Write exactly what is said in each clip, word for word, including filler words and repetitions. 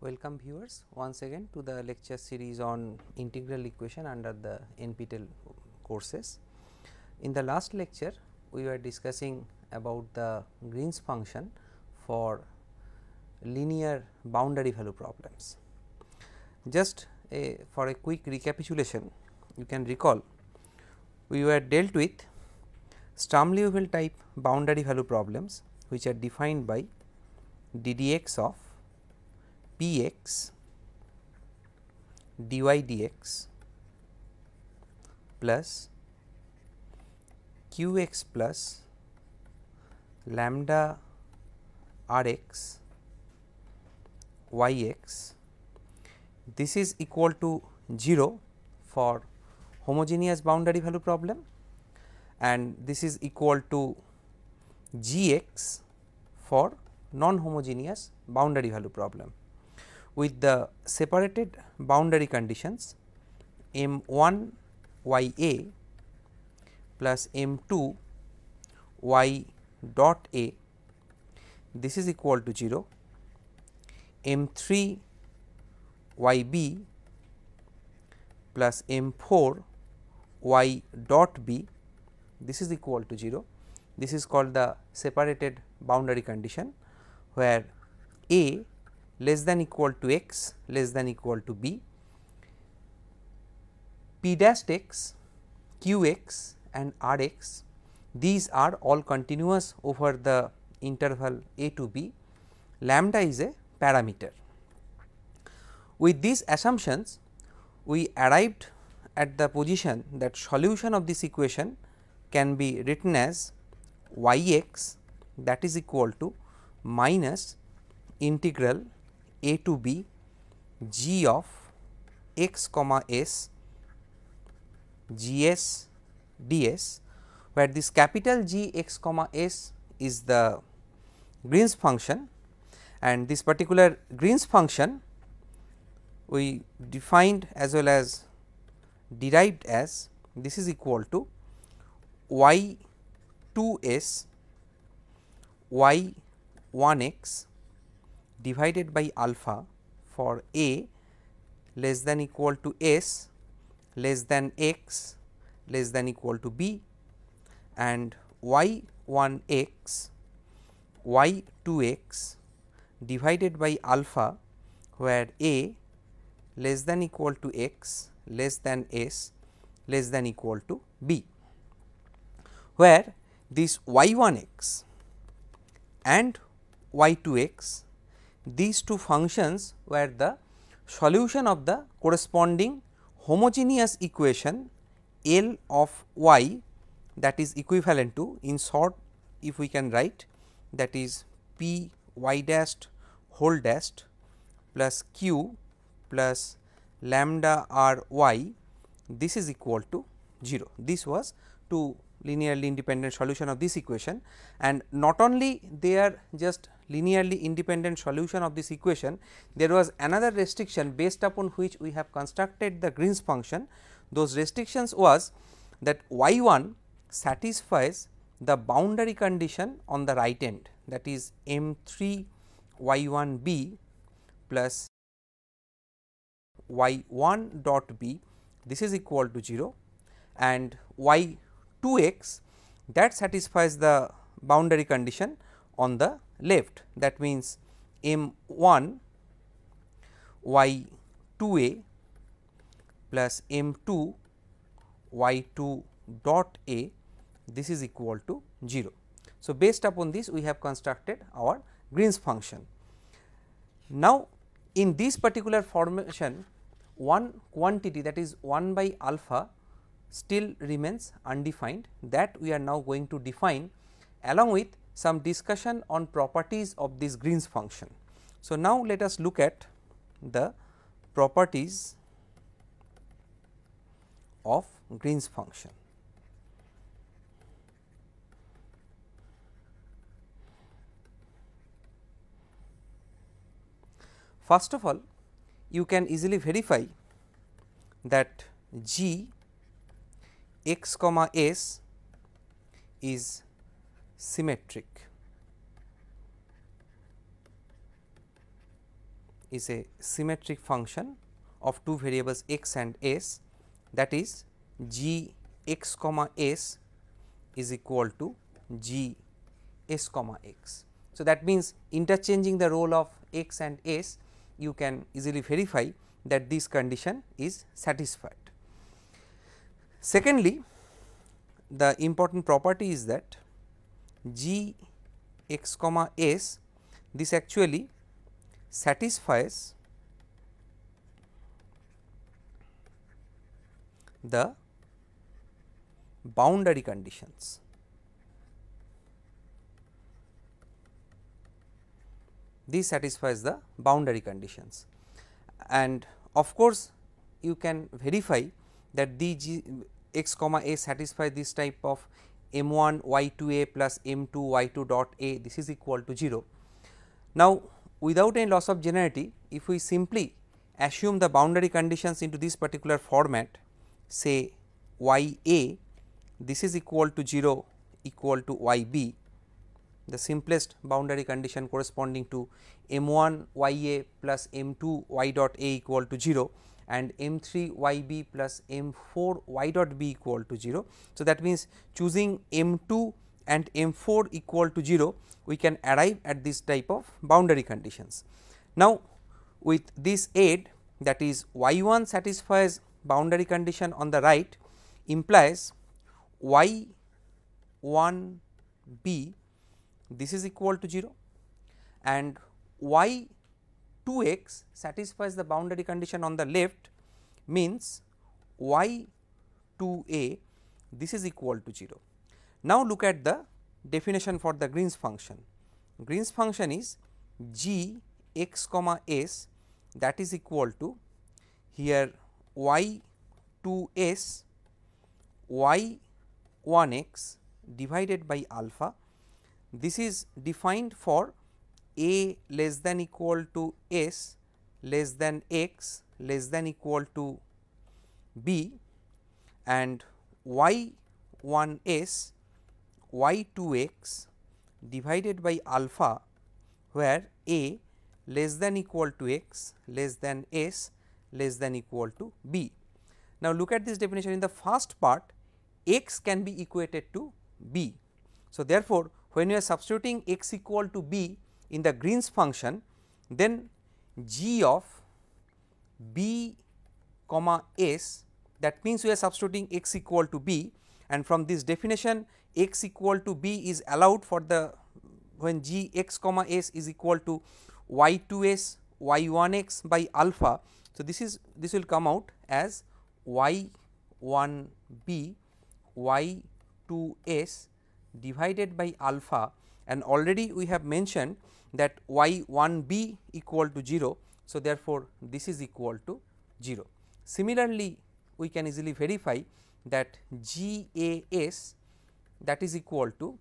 Welcome viewers once again to the lecture series on integral equation under the N P T E L courses. In the last lecture we were discussing about the Green's function for linear boundary value problems. Just a, for a quick recapitulation, you can recall we were dealt with Sturm-Liouville type boundary value problems which are defined by d d x of px dy dx plus qx plus lambda rx yx. This is equal to zero for homogeneous boundary value problem, and this is equal to gx for non-homogeneous boundary value problem, with the separated boundary conditions m one y a plus m two y dot a, this is equal to zero, m three y b plus m four y dot b, this is equal to zero. This is called the separated boundary condition, where a less than equal to x less than equal to b, p dash x, q x and r x, these are all continuous over the interval a to b, lambda is a parameter. With these assumptions we arrived at the position that solution of this equation can be written as y x, that is equal to minus integral a to b g of x comma s g s d s, where this capital G x comma s is the Green's function, and this particular Green's function we defined as well as derived as, this is equal to y two s y one x divided by alpha for a less than equal to s less than x less than equal to b, and y one x y two x divided by alpha where a less than equal to x less than s less than equal to b, where this y one x and y two x, these two functions were the solution of the corresponding homogeneous equation L of y, that is equivalent to, in short if we can write, that is p y dashed whole dashed plus q plus lambda r y, this is equal to zero. This was two linearly independent solution of this equation, and not only they are just linearly independent solution of this equation, there was another restriction based upon which we have constructed the Green's function. Those restrictions was that y one satisfies the boundary condition on the right end, that is m three y one b plus y one dot b, this is equal to zero, and y two x that satisfies the boundary condition on the left, that means m one y two a plus m two y two dot a, this is equal to zero. So, based upon this we have constructed our Green's function. Now, in this particular formation one quantity, that is one by alpha, still remains undefined, that we are now going to define along with some discussion on properties of this Green's function. So, now let us look at the properties of Green's function. First of all, you can easily verify that G x comma s is symmetric, is a symmetric function of two variables x and s, that is G x comma s is equal to G s comma x. So, that means interchanging the role of x and s, you can easily verify that this condition is satisfied. Secondly, the important property is that G x comma s, this actually satisfies the boundary conditions. This satisfies the boundary conditions, and of course, you can verify that the G x comma a satisfies this type of m one y two a plus m two y two dot a, this is equal to zero. Now, without any loss of generality, if we simply assume the boundary conditions into this particular format, say y a this is equal to zero equal to y b, the simplest boundary condition corresponding to m one y a plus m two y dot a equal to zero and m three y b plus m four y dot b equal to zero. So, that means choosing m two and m four equal to zero, we can arrive at this type of boundary conditions. Now, with this aid, that is y one satisfies boundary condition on the right, implies y one b this is equal to zero and y two x satisfies the boundary condition on the left, means y two a this is equal to zero. Now, look at the definition for the Green's function. Green's function is G x comma s, that is equal to here y two s y one x divided by alpha. This is defined for a less than equal to s less than x less than equal to b, and y one s y two x divided by alpha, where a less than equal to x less than s less than equal to b. Now, look at this definition. In the first part, x can be equated to b. So, therefore, when you are substituting x equal to b in the Green's function, then g of b comma s, that means we are substituting x equal to b, and from this definition x equal to b is allowed for the when g x comma s is equal to y two s y one x by alpha. So, this is this will come out as y one b y two s divided by alpha, and already we have mentioned that y one b equal to zero. So, therefore, this is equal to zero. Similarly, we can easily verify that G A S that is equal to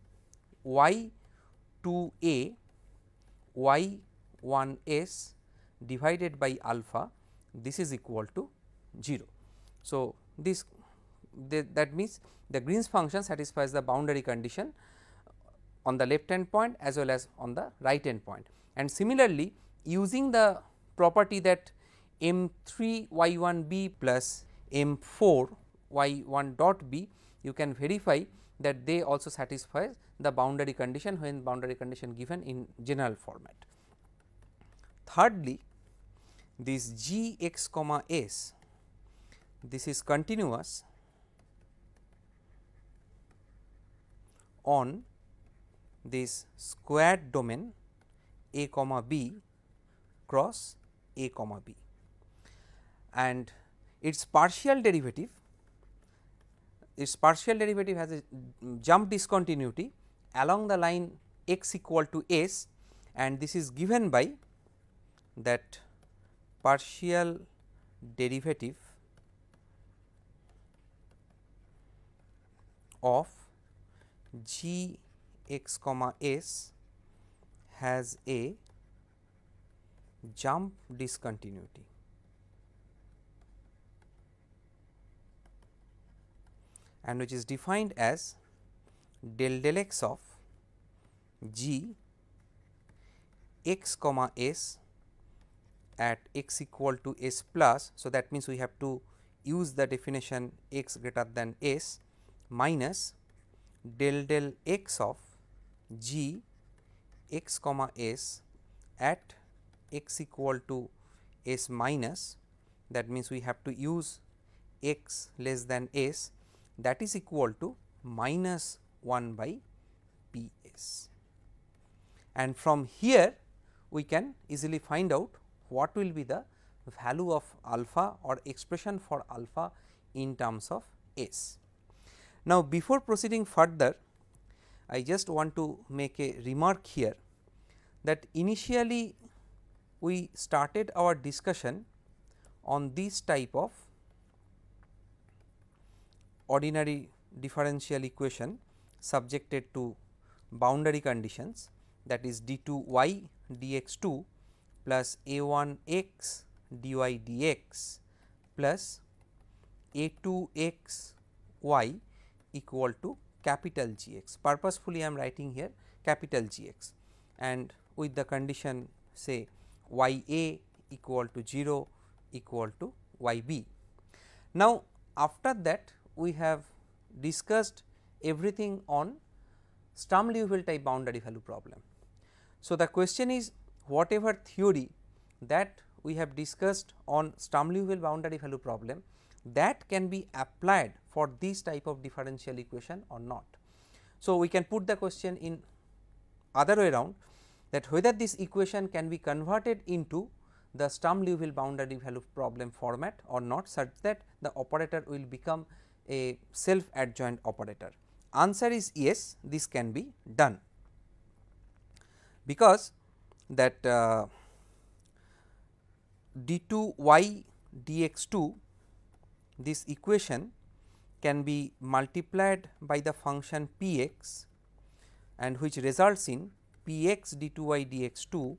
y two a y one s divided by alpha, this is equal to zero. So, this The, that means the Green's function satisfies the boundary condition on the left hand point as well as on the right hand point. And similarly, using the property that m three y one b plus m four y one dot b, you can verify that they also satisfy the boundary condition when boundary condition given in general format. Thirdly, this g x comma s, this is continuous on this squared domain a comma b cross a comma b, and its partial derivative its partial derivative has a jump discontinuity along the line x equal to s, and this is given by that partial derivative of G x comma s has a jump discontinuity. And which is defined as del del x of G x comma s at x equal to s plus. So, that means we have to use the definition x greater than s minus del del x of G x comma s at x equal to s minus, that means we have to use x less than s, that is equal to minus one by P s. And from here we can easily find out what will be the value of alpha or expression for alpha in terms of s. Now, before proceeding further, I just want to make a remark here that initially we started our discussion on this type of ordinary differential equation subjected to boundary conditions, that is d two y d x two plus a one x dy dx plus a two x y equal to capital G x. Purposefully I am writing here capital G x, and with the condition say y a equal to zero equal to y b. Now, after that we have discussed everything on Sturm-Liouville type boundary value problem. So, the question is, whatever theory that we have discussed on Sturm-Liouville boundary value problem, that can be applied for this type of differential equation or not. So, we can put the question in other way round, that whether this equation can be converted into the Sturm-Liouville boundary value problem format or not, such that the operator will become a self adjoint operator. Answer is yes, this can be done, because that uh, d two y d x two, this equation can be multiplied by the function p x, and which results in p x d two y d x two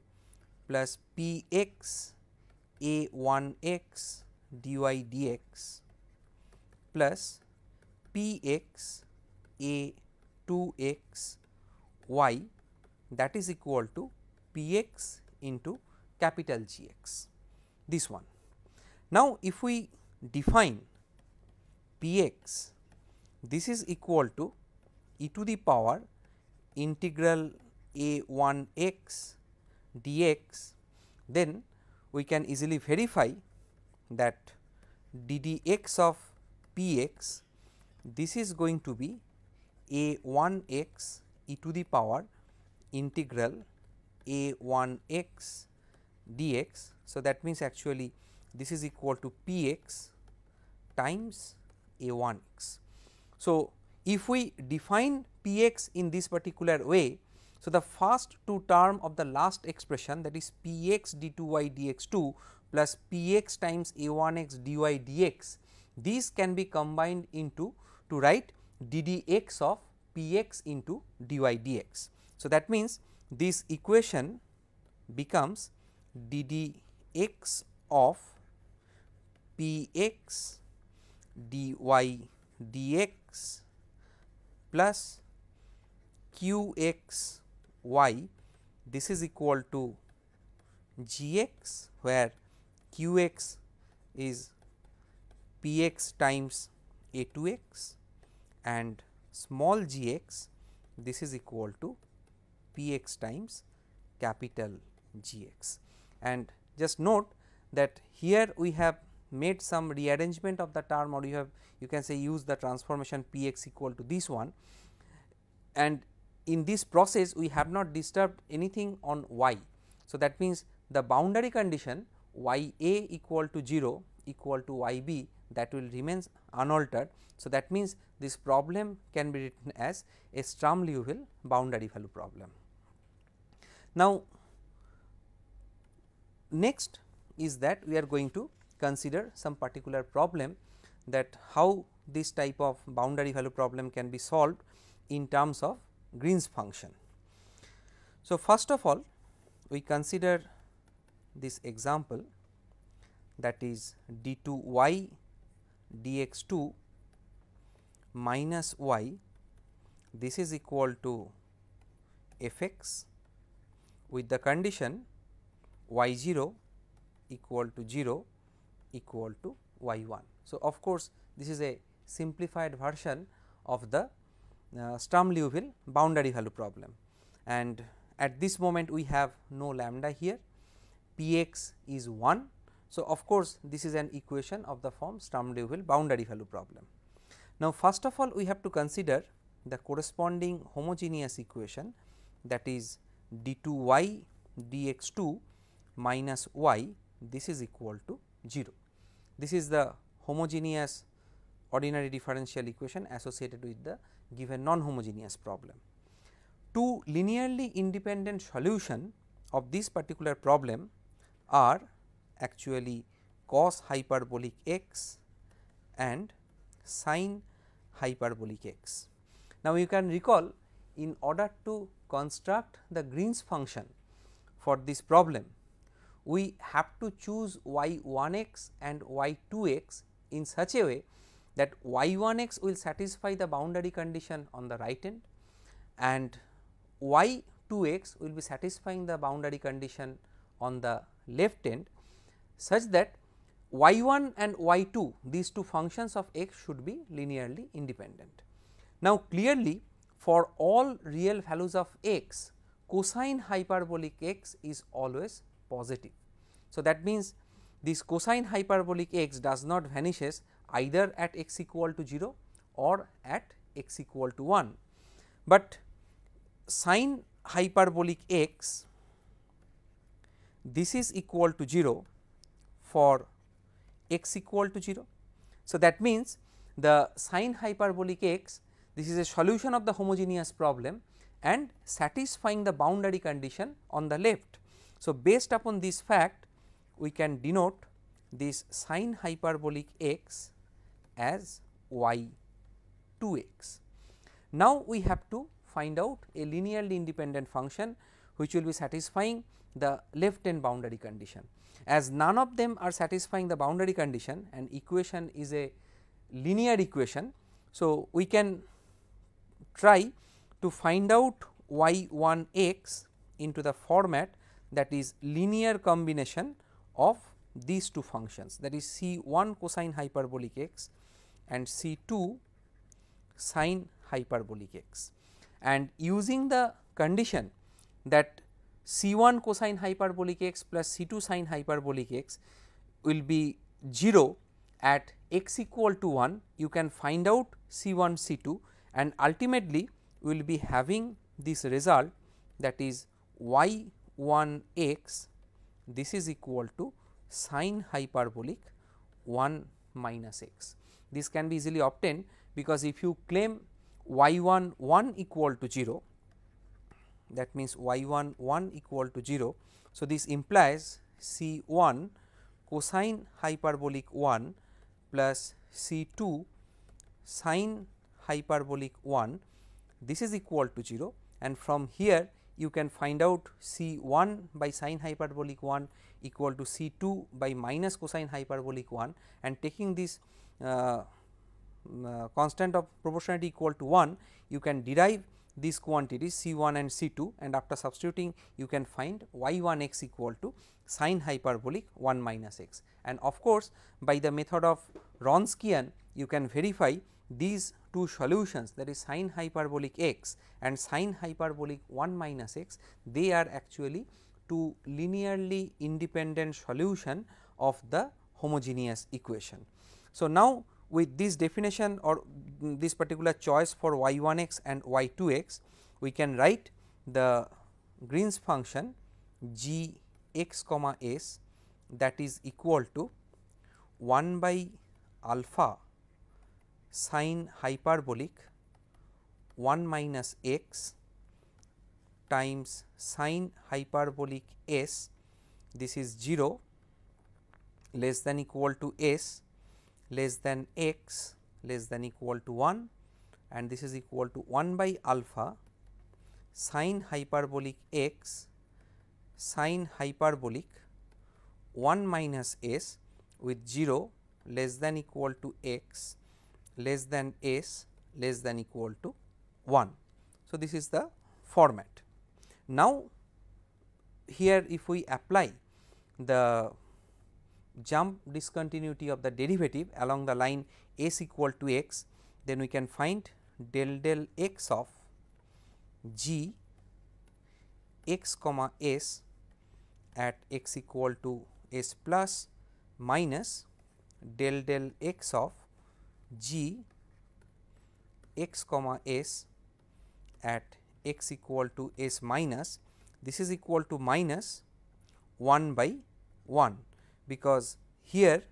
plus p x a one x dy dx plus p x a two x y, that is equal to p x into capital G x, this one. Now, if we define p x, this is equal to e to the power integral a one x dx, then we can easily verify that d d x of p x, this is going to be a one x e to the power integral a one x dx. So, that means actually this is equal to p x times a one x. So, if we define p x in this particular way, so the first two term of the last expression, that is p x d two y d x two plus p x times a one x dy dx, these can be combined into to write d d x of p x into dy dx. So, that means this equation becomes d d x of p x dy dx plus q x y, this is equal to g x, where q x is p x times a two x and small g x, this is equal to p x times capital G x. And just note that here we have made some rearrangement of the term, or you have you can say use the transformation p x equal to this one, and in this process we have not disturbed anything on y. So, that means the boundary condition y a equal to zero equal to y b, that will remains unaltered. So, that means this problem can be written as a Sturm-Liouville boundary value problem. Now, next is that we are going to consider some particular problem, that how this type of boundary value problem can be solved in terms of Green's function. So, first of all we consider this example, that is d two y d x two minus y, this is equal to f x with the condition y zero equal to zero equal to y one. So, of course, this is a simplified version of the uh, Sturm-Liouville boundary value problem, and at this moment we have no lambda here, p x is one. So, of course, this is an equation of the form Sturm-Liouville boundary value problem. Now, first of all we have to consider the corresponding homogeneous equation, that is d two y d x two minus y, this is equal to zero. This is the homogeneous ordinary differential equation associated with the given non-homogeneous problem. Two linearly independent solution of this particular problem are actually cos hyperbolic x and sin hyperbolic x. Now, you can recall in order to construct the Green's function for this problem, we have to choose y one x and y two x in such a way that y one x will satisfy the boundary condition on the right end and y two x will be satisfying the boundary condition on the left end, such that y one and y two, these two functions of x, should be linearly independent. Now, clearly for all real values of x, cosine hyperbolic x is always positive. So, that means this cosine hyperbolic x does not vanishes either at x equal to zero or at x equal to one, but sin hyperbolic x, this is equal to zero for x equal to zero. So, that means the sin hyperbolic x, this is a solution of the homogeneous problem and satisfying the boundary condition on the left. So, based upon this fact we can denote this sin hyperbolic x as y two x. Now, we have to find out a linearly independent function which will be satisfying the left hand boundary condition. As none of them are satisfying the boundary condition and equation is a linear equation, so we can try to find out y one x into the format, that is linear combination of these two functions, that is c one cosine hyperbolic x and c two sine hyperbolic x, and using the condition that c one cosine hyperbolic x plus c two sine hyperbolic x will be zero at x equal to one, you can find out c one c two, and ultimately we will be having this result, that is y one x, this is equal to sin hyperbolic one minus x. This can be easily obtained, because if you claim y one one equal to zero, that means y one one equal to zero. So, this implies c one cosine hyperbolic one plus c two sine hyperbolic one, this is equal to zero, and from here you can find out c one by sine hyperbolic one equal to c two by minus cosine hyperbolic one, and taking this uh, uh, constant of proportionality equal to one, you can derive these quantities c one and c two, and after substituting you can find y one x equal to sine hyperbolic one minus x, and of course, by the method of Wronskian you can verify these two solutions, that is sine hyperbolic x and sine hyperbolic one minus x, they are actually two linearly independent solution of the homogeneous equation. So, now with this definition or this particular choice for y one x and y two x, we can write the Green's function g x comma s, that is equal to one by alpha sin hyperbolic one minus x times sin hyperbolic s, this is zero less than equal to s less than x less than equal to one, and this is equal to one by alpha sine hyperbolic x sine hyperbolic one minus s with zero less than equal to x less than s less than equal to one. So, this is the format. Now, here if we apply the jump discontinuity of the derivative along the line s equal to x, then we can find del del x of g x comma s at x equal to s plus minus del del x of g x comma s at x equal to s minus, this is equal to minus one by one, because here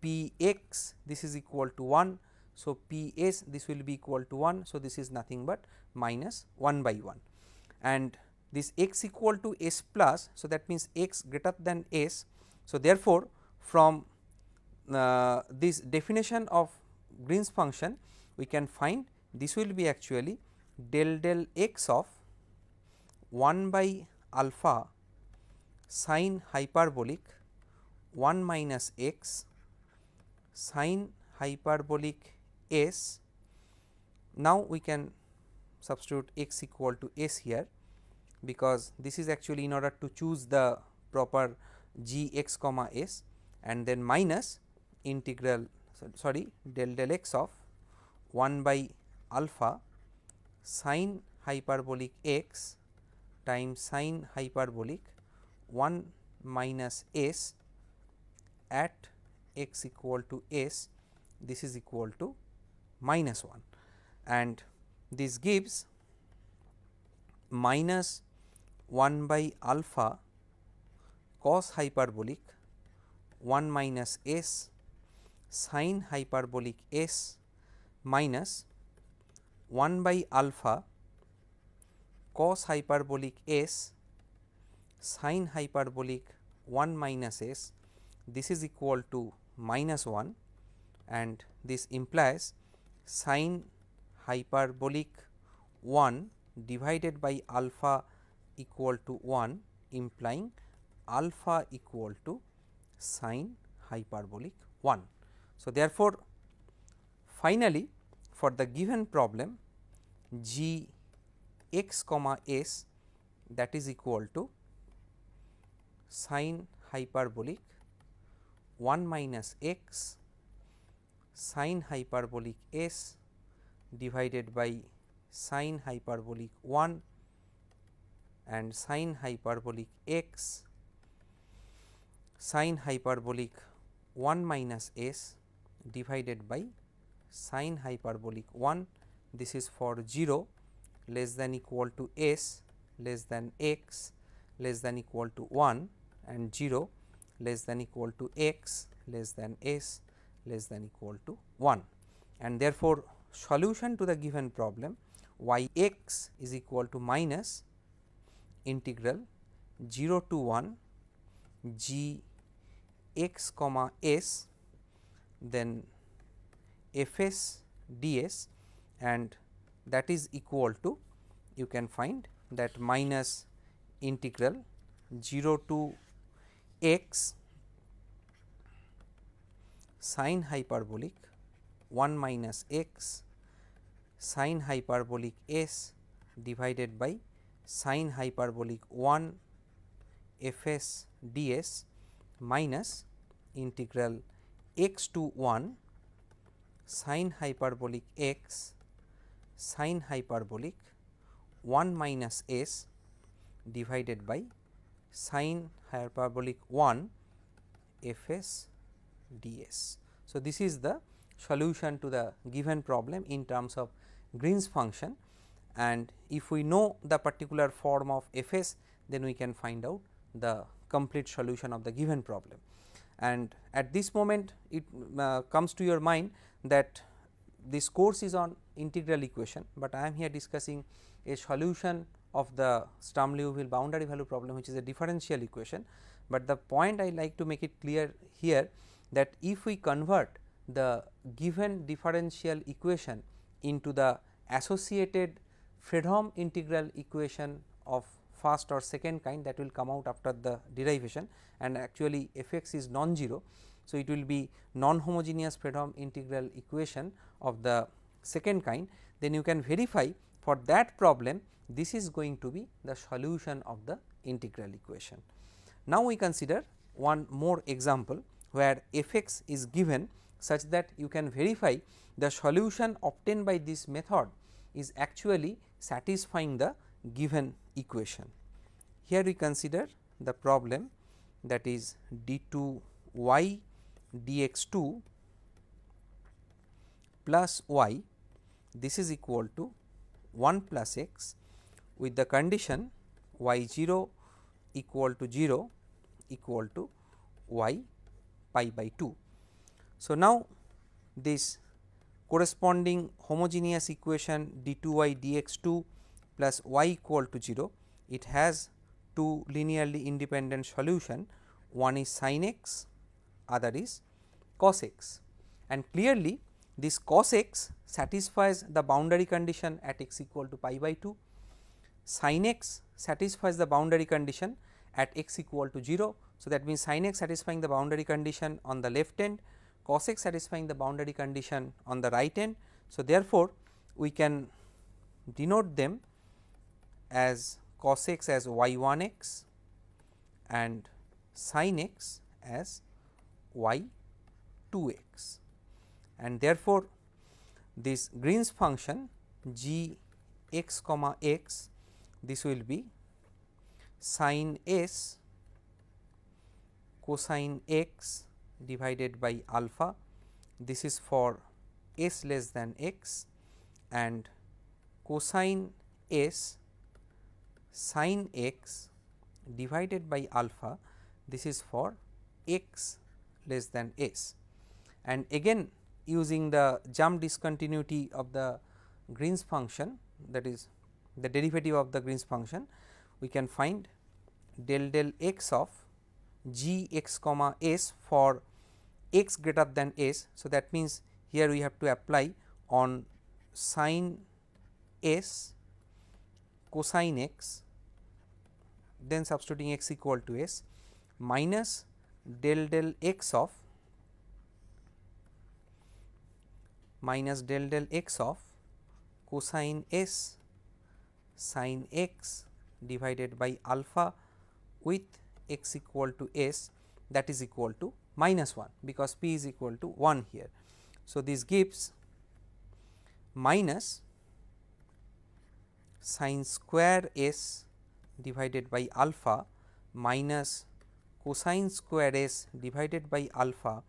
p x this is equal to one. So, p s this will be equal to one. So, this is nothing but minus one by one, and this x equal to s plus. So, that means x greater than s. So, therefore, from uh, this definition of Green's function we can find this will be actually del del x of one by alpha sine hyperbolic one minus x sine hyperbolic s. Now, we can substitute x equal to s here, because this is actually in order to choose the proper g x comma s, and then minus integral sorry del del x of one by alpha sine hyperbolic x times sine hyperbolic one minus s at x equal to s, this is equal to minus one, and this gives minus one by alpha cos hyperbolic one minus s sine hyperbolic s minus one by alpha cos hyperbolic s sine hyperbolic one minus s, this is equal to minus one, and this implies sine hyperbolic one divided by alpha equal to one, implying alpha equal to sine hyperbolic one. So, therefore, finally, for the given problem g x comma s, that is equal to sine hyperbolic one minus x sine hyperbolic s divided by sine hyperbolic one and sine hyperbolic x sine hyperbolic one minus s divided by sine hyperbolic one, this is for zero less than equal to s less than x less than equal to one and zero less than equal to x less than s less than equal to one, and therefore, solution to the given problem y x is equal to minus integral zero to one g x comma s then f s d s, and that is equal to, you can find that minus integral zero to x sine hyperbolic one minus x sine hyperbolic s divided by sine hyperbolic one f s d s minus integral x to one sine hyperbolic x sine hyperbolic one minus s divided by sine hyperbolic one f s d s. So, this is the solution to the given problem in terms of Green's function, and if we know the particular form of f s, then we can find out the complete solution of the given problem. And at this moment it uh, comes to your mind that this course is on integral equation, but I am here discussing a solution of the Sturm-Liouville boundary value problem, which is a differential equation. But the point I like to make it clear here that if we convert the given differential equation into the associated Fredholm integral equation of first or second kind that will come out after the derivation, and actually f x is non-zero. So, it will be non-homogeneous Fredholm integral equation of the second kind, then you can verify for that problem this is going to be the solution of the integral equation. Now, we consider one more example where f x is given such that you can verify the solution obtained by this method is actually satisfying the given equation. Here we consider the problem that is d two y d x two plus y, this is equal to one plus x with the condition y zero equal to zero equal to y pi by two. So, now this corresponding homogeneous equation d two y d x two plus y equal to zero, it has two linearly independent solution, one is sin x, other is cos x, and clearly this cos x satisfies the boundary condition at x equal to pi by two, sin x satisfies the boundary condition at x equal to zero. So, that means, sin x satisfying the boundary condition on the left end, cos x satisfying the boundary condition on the right end. So, therefore, we can denote them as cos x as y one x and sin x as y two x, and therefore, this Green's function g x comma x, this will be sin s cosine x divided by alpha, this is for s less than x, and cosine s sin x divided by alpha, this is for x less than s. And again using the jump discontinuity of the Green's function, that is the derivative of the Green's function, we can find del del x of g x comma s for x greater than s. So, that means, here we have to apply on sin s cosine x, then substituting x equal to s minus del del x of minus del del x of cosine s sin x divided by alpha with x equal to s, that is equal to minus one, because p is equal to one here. So, this gives minus sin square s divided by alpha minus cosine square s divided by alpha,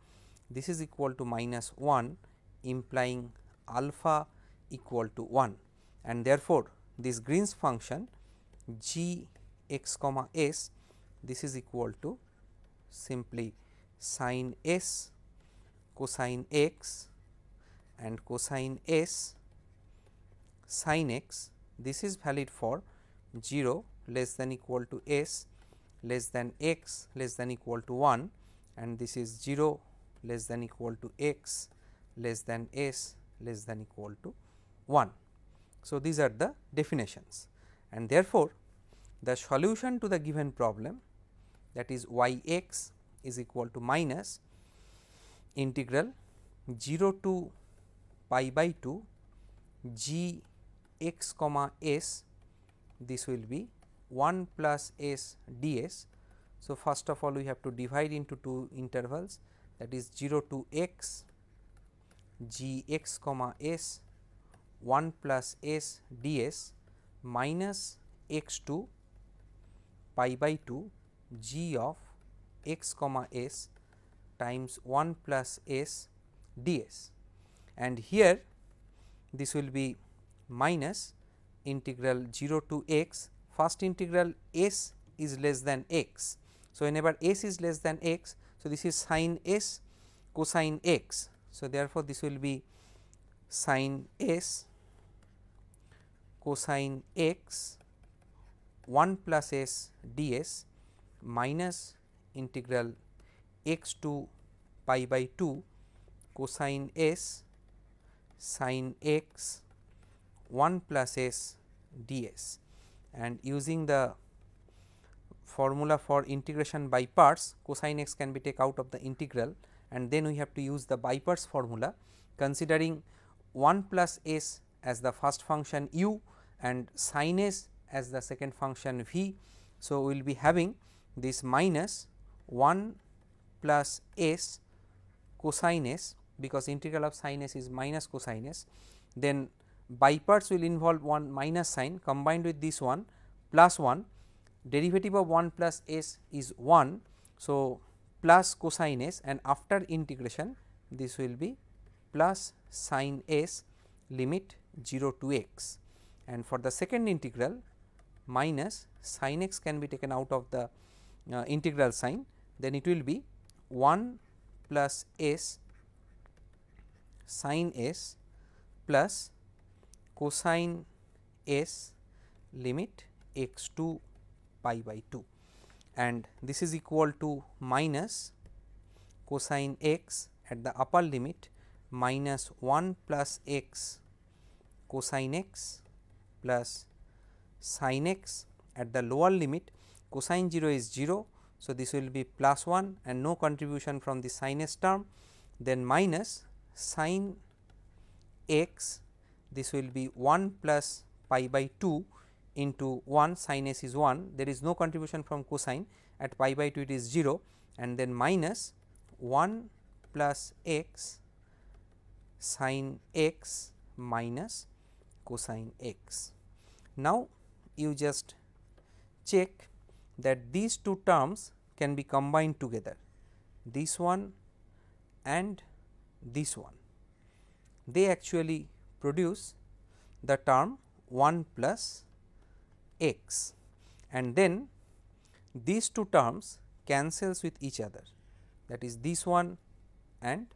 this is equal to minus one, implying alpha equal to one, and therefore, this Green's function g x comma s, this is equal to simply sin s cosine x and cosine s sin x, this is valid for zero less than equal to s less than x less than equal to one, and this is zero less than equal to x less than s less than equal to one. So, these are the definitions, and therefore, the solution to the given problem, that is y x is equal to minus integral zero to pi by two g x comma s, this will be one plus s d s. So, first of all we have to divide into two intervals, that is zero to x g x comma s one plus s d s minus x to pi by two g of x comma s times one plus s d s, and here this will be minus integral zero to x, first integral s is less than x. So, whenever s is less than x, so this is sin s cosine x. So, therefore, this will be sin s cosine x one plus s d s minus integral x to pi by two cosine s sine x one plus s ds, and using the formula for integration by parts, cosine x can be taken out of the integral, and then we have to use the by parts formula, considering one plus s as the first function u and sine s as the second function v. So, we will be having this minus one plus s cosine s, because integral of sine s is minus cosine s, then by parts will involve one minus sign combined with this one plus one, derivative of one plus s is one. So, plus cosine s, and after integration this will be plus sine s limit zero to x, and for the second integral minus sine x can be taken out of the uh, integral sign, then it will be one plus s sine s plus cosine s limit x to pi by two, and this is equal to minus cosine x at the upper limit minus one plus x cosine x plus sine x at the lower limit, cosine zero is zero. So, this will be plus one and no contribution from the sine s term, then minus sine x, this will be one plus pi by two into one, sine s is one, there is no contribution from cosine, at pi by two it is zero, and then minus one plus x sine x minus cosine x. Now, you just check that these two terms can be combined together, this one and this one, they actually produce the term one plus x, and then these two terms cancels with each other, that is this one and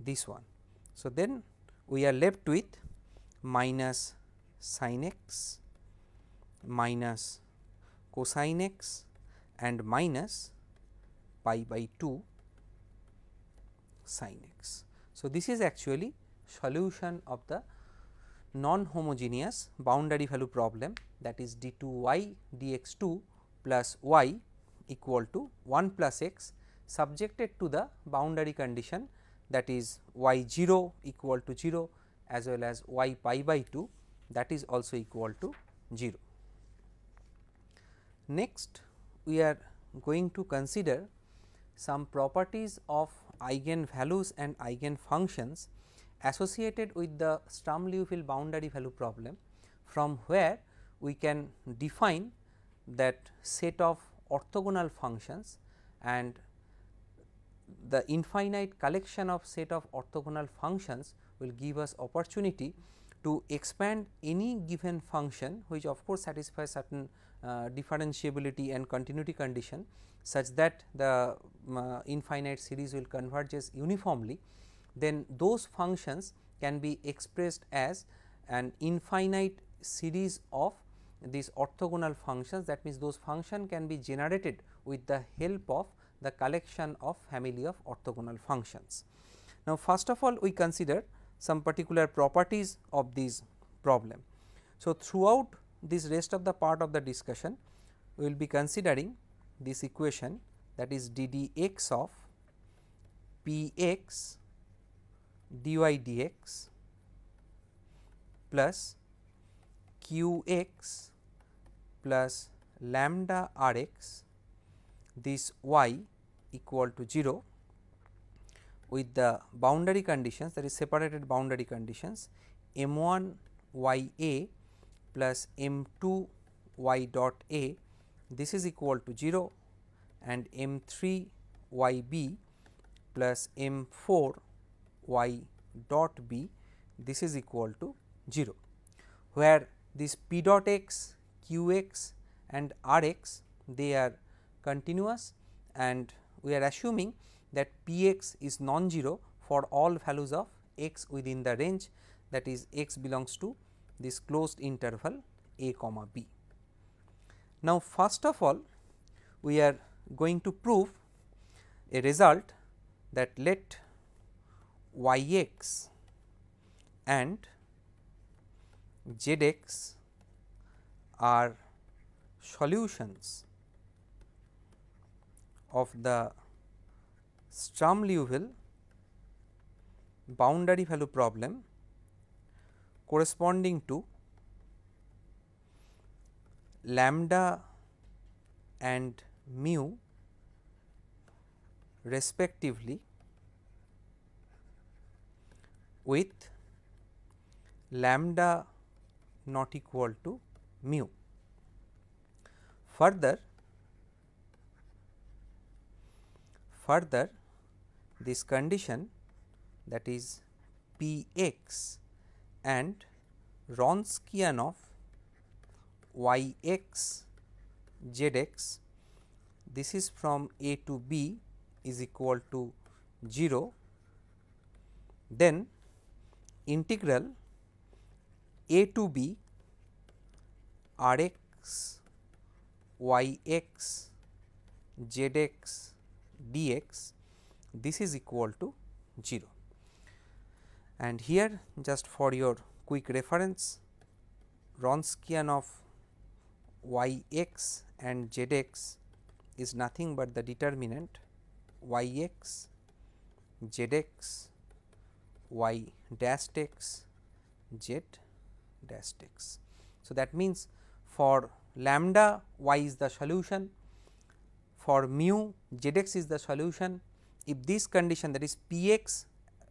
this one. So, then we are left with minus sine x minus cosine x and minus pi by two sine x. So, this is actually solution of the non-homogeneous boundary value problem, that is d two y d x two plus y equal to one plus x subjected to the boundary condition, that is y zero equal to zero as well as y pi by two, that is also equal to zero. Next, we are going to consider some properties of eigenvalues and eigenfunctions associated with the Sturm-Liouville boundary value problem, from where we can define that set of orthogonal functions, and the infinite collection of set of orthogonal functions will give us opportunity to expand any given function, which of course satisfies certain uh, differentiability and continuity condition, such that the uh, infinite series will converges uniformly. Then those functions can be expressed as an infinite series of these orthogonal functions, that means those functions can be generated with the help of the collection of family of orthogonal functions. Now, first of all we consider some particular properties of this problem. So, throughout this rest of the part of the discussion we will be considering this equation, that is d d x of p x dy dx plus q x plus lambda r x this y equal to zero with the boundary conditions, that is separated boundary conditions m one y a plus m two y dot a, this is equal to zero, and m three y b plus m four y dot b, this is equal to zero, where this p dot x, q x and r x, they are continuous, and we are assuming that p x is non-zero for all values of x within the range, that is x belongs to this closed interval a comma b. Now, first of all we are going to prove a result that let y x and z x are solutions of the Sturm-Liouville boundary value problem corresponding to lambda and mu respectively, with lambda not equal to mu. Further, further this condition, that is P x and Wronskian of y x z x, this is from A to B is equal to zero, then integral A to B r x y x z x dx, this is equal to zero. And here just for your quick reference, Wronskian of y x and z x is nothing but the determinant y x, z x, y dash x, z dash x. So, that means for lambda y is the solution, for mu z x is the solution. If this condition, that is P x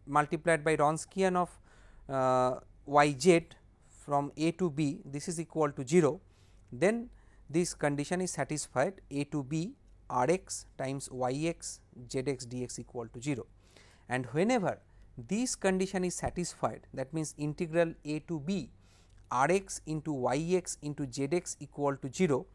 multiplied by Wronskian of uh, y z from A to B, this is equal to zero, then this condition is satisfied, A to B r x times y x z x dx equal to zero. And whenever this condition is satisfied, that means integral A to B r x into y x into z x equal to zero,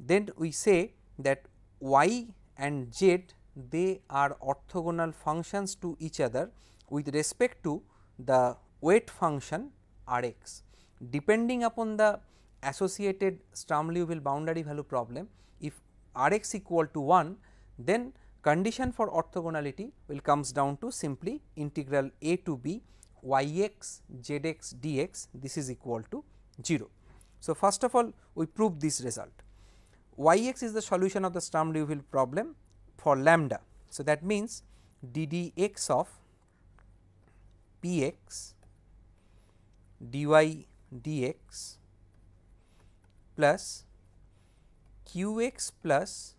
then we say that y and z, they are orthogonal functions to each other with respect to the weight function r x. Depending upon the associated Sturm-Liouville boundary value problem, if r x equal to one, then condition for orthogonality will comes down to simply integral A to B y x z x dx, this is equal to zero. So, first of all we prove this result. Y x is the solution of the Sturm-Liouville problem for lambda. So, that means d d x of P x dy dx plus Q x plus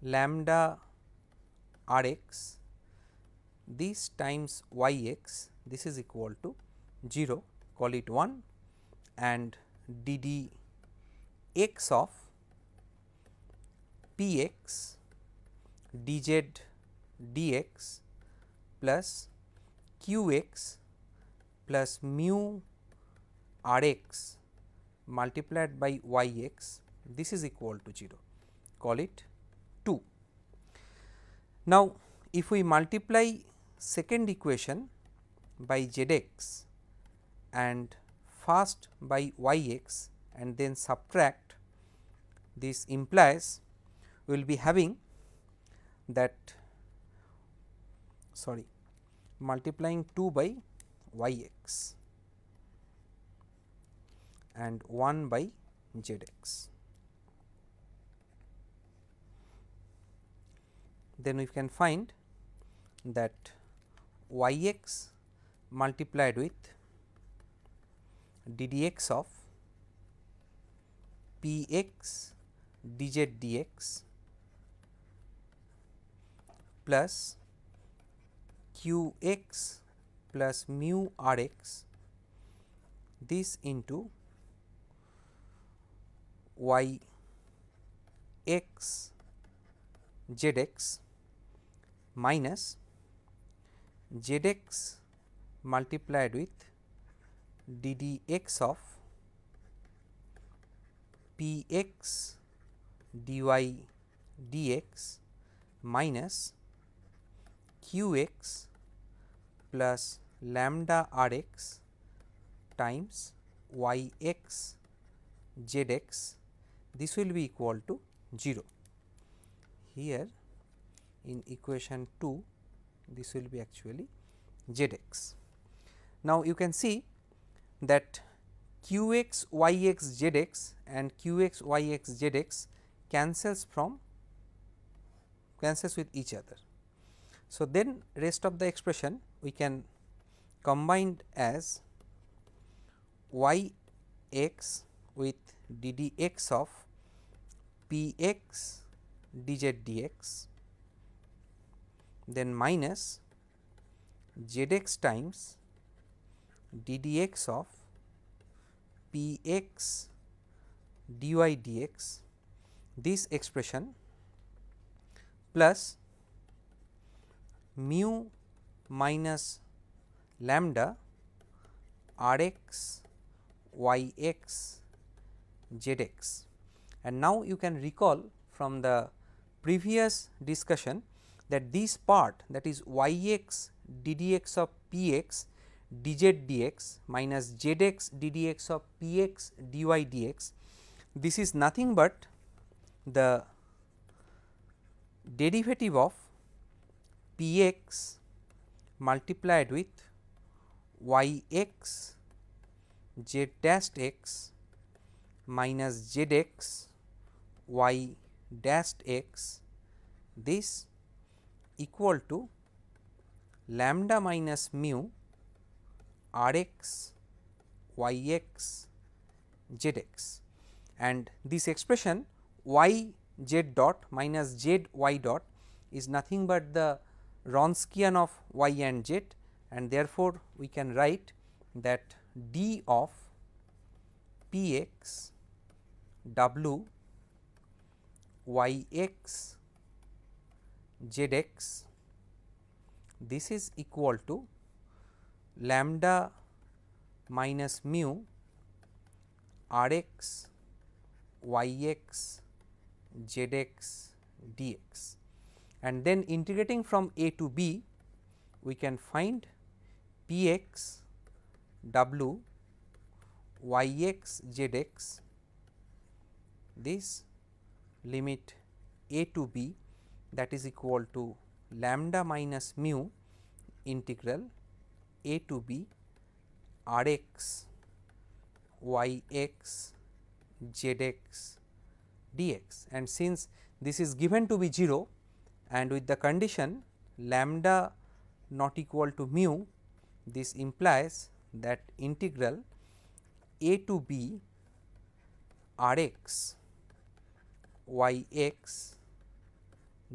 lambda r x this times y x, this is equal to zero, call it one, and d d x of P x dz dx plus Q x plus mu r x multiplied by y x, this is equal to zero, call it two. Now, if we multiply second equation by z x and first by y x and then subtract, this implies we will be having that, sorry, multiplying two by y x and one by z x. Then we can find that y x multiplied with d d x of P x dz dx plus Q x plus mu r x, this into y x z x minus z x multiplied with d d x of P x dy dx minus Q x plus lambda r x times y x z x, this will be equal to zero. Here in equation two, this will be actually z x. Now, you can see that qx, yx, zx and qx, yx, zx cancels from cancels with each other. So, then rest of the expression we can combine as yx with ddx of px dz dx, then minus zx times ddx of px dy dx, this expression, plus mu minus lambda rx yx zx. And now you can recall from the previous discussion that this part, that is yx ddx of px dz dx minus zx ddx of px dy dx, this is nothing but the derivative of px multiplied with yx z dash x minus zx y dash x, this equal to lambda minus mu rx yx zx, and this expression y z dot minus z y dot is nothing but the Wronskian of y and z, and therefore, we can write that d of px w yx zx, this is equal to lambda minus mu rx yx zx dx, and then integrating from a to b we can find px w yx zx, this limit a to b, that is equal to lambda minus mu integral a to b rx yx zx dx, and since this is given to be zero and with the condition lambda not equal to mu, this implies that integral a to b rx yx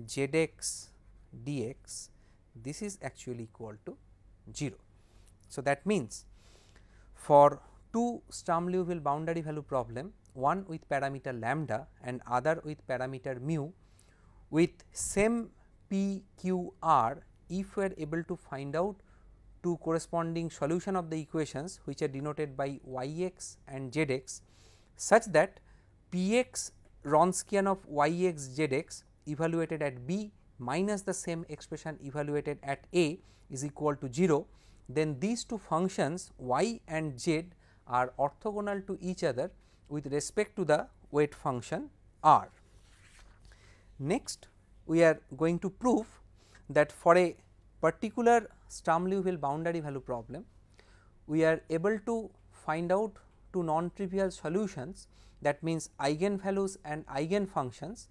zx dx, this is actually equal to zero. So, that means for two Sturm-Liouville boundary value problem, one with parameter lambda and other with parameter mu, with same p q r, if we are able to find out two corresponding solution of the equations which are denoted by yx and zx, such that px Wronskian of yx zx evaluated at b minus the same expression evaluated at a is equal to zero, then these two functions y and z are orthogonal to each other with respect to the weight function r. Next, we are going to prove that for a particular Sturm-Liouville boundary value problem, we are able to find out two non-trivial solutions, that means eigenvalues and eigenfunctions,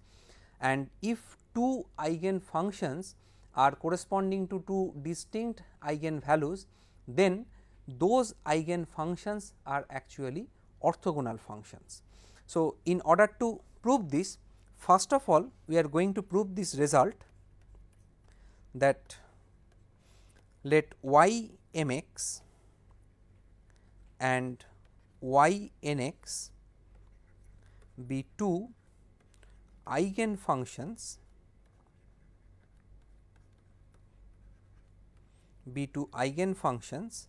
and if two eigenfunctions are corresponding to two distinct eigenvalues, then those eigenfunctions are actually orthogonal functions. So, in order to prove this, first of all we are going to prove this result, that let y m x and y n x be two eigenfunctions be two eigenfunctions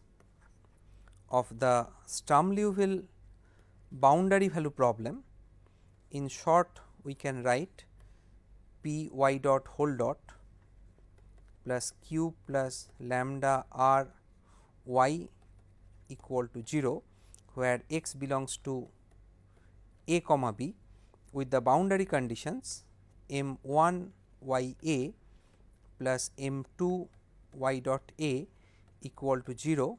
of the Sturm-Liouville boundary value problem. In short, we can write p y dot whole dot plus q plus lambda r y equal to zero, where x belongs to a comma b, with the boundary conditions m one y a plus m two y dot a equal to zero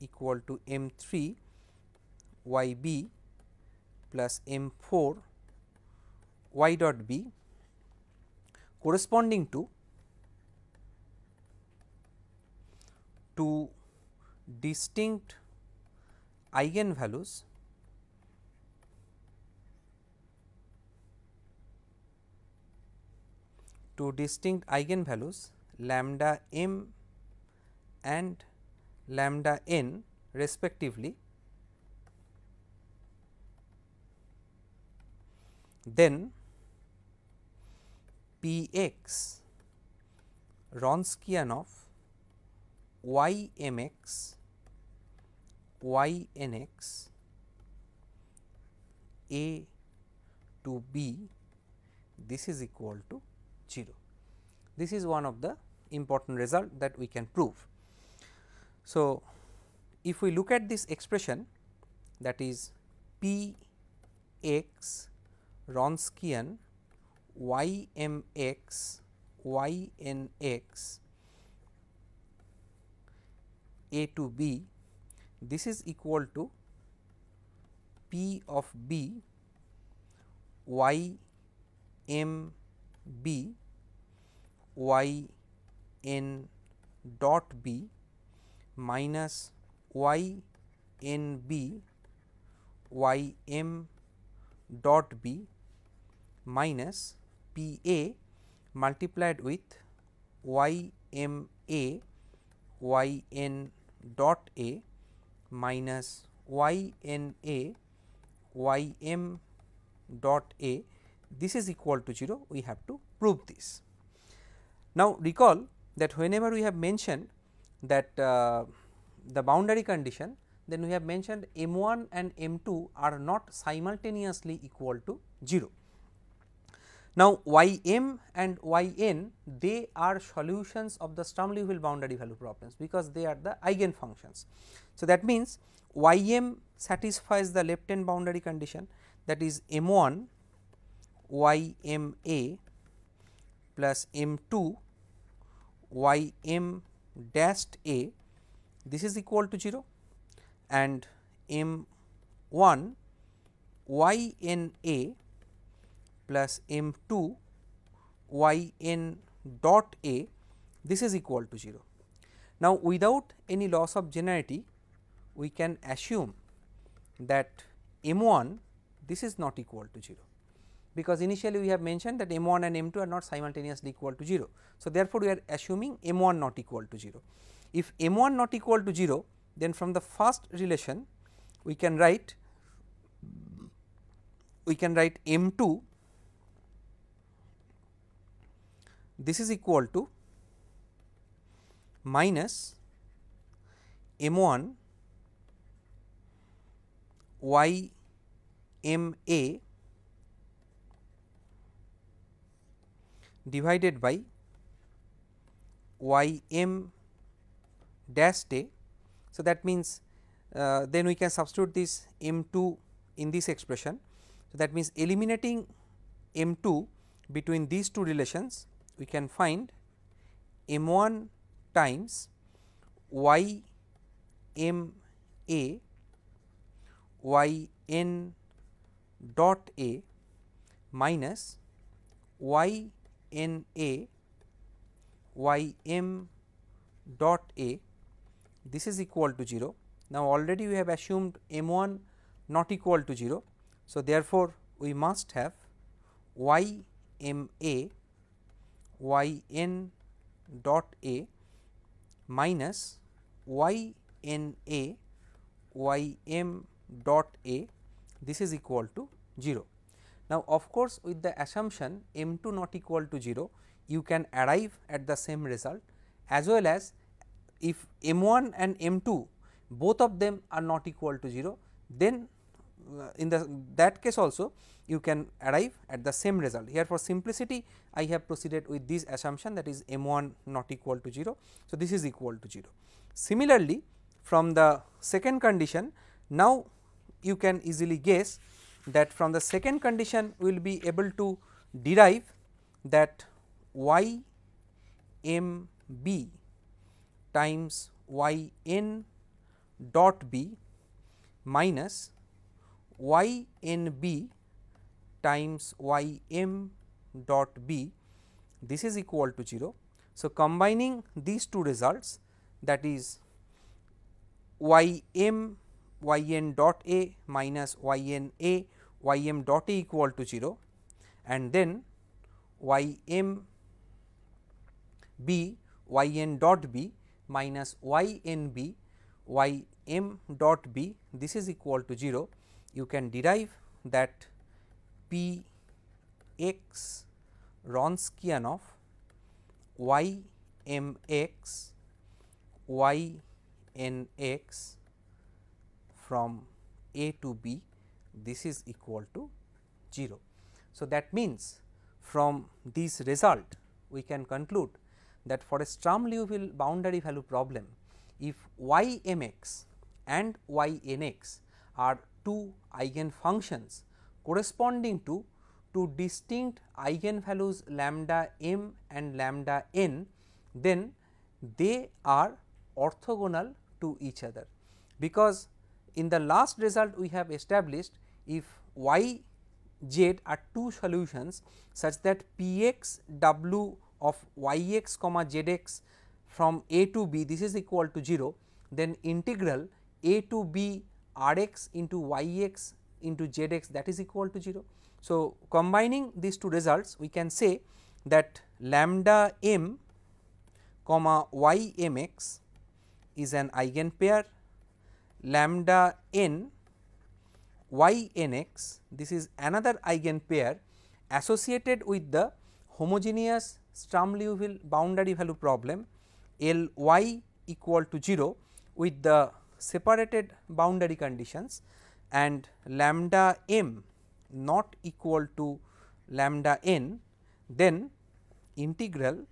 equal to m three y b plus m four y dot b corresponding to two distinct eigenvalues two distinct eigenvalues lambda m and lambda n respectively, then P x Wronskian of y m x y n x a to b this is equal to zero. This is one of the important result that we can prove. So, if we look at this expression, that is P x Wronskian y m x y n x a to b, this is equal to P of b y m b y n dot b minus y n b y m dot b minus P a multiplied with y m a y n dot a minus y n a y m dot a, this is equal to zero. We have to prove this. Now, recall that whenever we have mentioned that uh, the boundary condition, then we have mentioned m one and m two are not simultaneously equal to zero. Now, y m and y n, they are solutions of the Sturm-Liouville boundary value problems, because they are the eigenfunctions. So, that means y m satisfies the left hand boundary condition, that is m one y m a plus m two y m dashed a, this is equal to zero, and m one y n a plus m two y n dot a, this is equal to zero. Now, without any loss of generality, we can assume that m one this is not equal to zero, because initially we have mentioned that m one and m two are not simultaneously equal to zero. So, therefore, we are assuming m one not equal to zero. If m one not equal to zero, then from the first relation we can write we can write m two this is equal to minus m one y m a divided by y m dash a. So, that means uh, then we can substitute this m two in this expression. So, that means eliminating m two between these two relations, we can find m one times y m a y n dot a minus y n a y m dot a, this is equal to zero. Now, already we have assumed m one not equal to zero. So, therefore, we must have y m a y n dot a minus y n a y m dot a, this is equal to zero. Now, of course, with the assumption m two not equal to zero, you can arrive at the same result, as well as if m one and m two both of them are not equal to zero, then uh, in the that case also you can arrive at the same result. Here for simplicity I have proceeded with this assumption, that is m one not equal to zero. So, this is equal to zero. Similarly, from the second condition, now you can easily guess that from the second condition we will be able to derive that y m b times y n dot b minus y n b times y m dot b, this is equal to zero. So, combining these two results, that is y m y n dot a minus y n a y m dot a equal to zero, and then y m b y n dot b minus y n b y m dot b, this is equal to zero. You can derive that P x Ronskian of y m x y n x from a to b, this is equal to zero. So, that means from this result we can conclude that for a Sturm-Liouville boundary value problem, if y m x and y n x are two eigenfunctions corresponding to two distinct eigenvalues lambda m and lambda n, then they are orthogonal to each other, because in the last result we have established if y z are two solutions such that p x w of y x comma z x from a to b, this is equal to zero, then integral a to b r x into y x into z x, that is equal to zero. So, combining these two results we can say that lambda m comma y m x is an eigenpair, lambda n y n x, this is another eigenpair associated with the homogeneous Sturm-Liouville boundary value problem L y equal to zero with the separated boundary conditions, and lambda m not equal to lambda n, then integral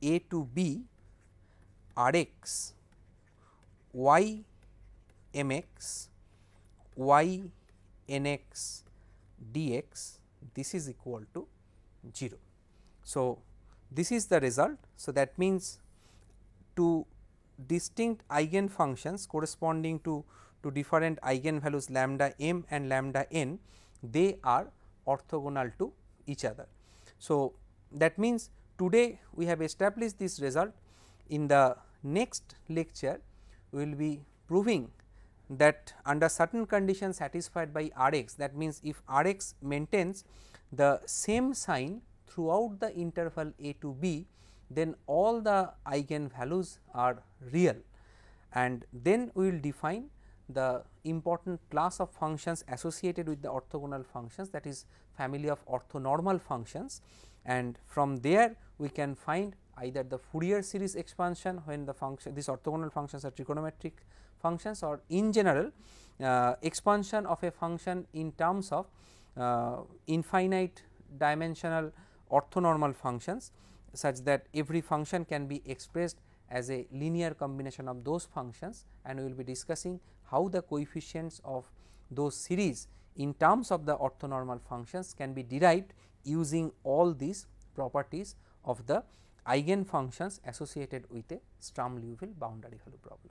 a to b r x y m x y n x d x, this is equal to zero. So, this is the result. So, that means two distinct eigenfunctions corresponding to two different eigenvalues lambda m and lambda n, they are orthogonal to each other. So, that means today we have established this result. In the next lecture we will be proving that under certain conditions satisfied by R x, that means if R x maintains the same sign throughout the interval a to b, then all the eigenvalues are real, and then we will define the important class of functions associated with the orthogonal functions, that is family of orthonormal functions, and from there we can find either the Fourier series expansion when the function these orthogonal functions are trigonometric functions, or in general uh, expansion of a function in terms of uh, infinite dimensional orthonormal functions, such that every function can be expressed as a linear combination of those functions, and we will be discussing how the coefficients of those series in terms of the orthonormal functions can be derived using all these properties of the eigenfunctions associated with a Sturm-Liouville boundary value problem.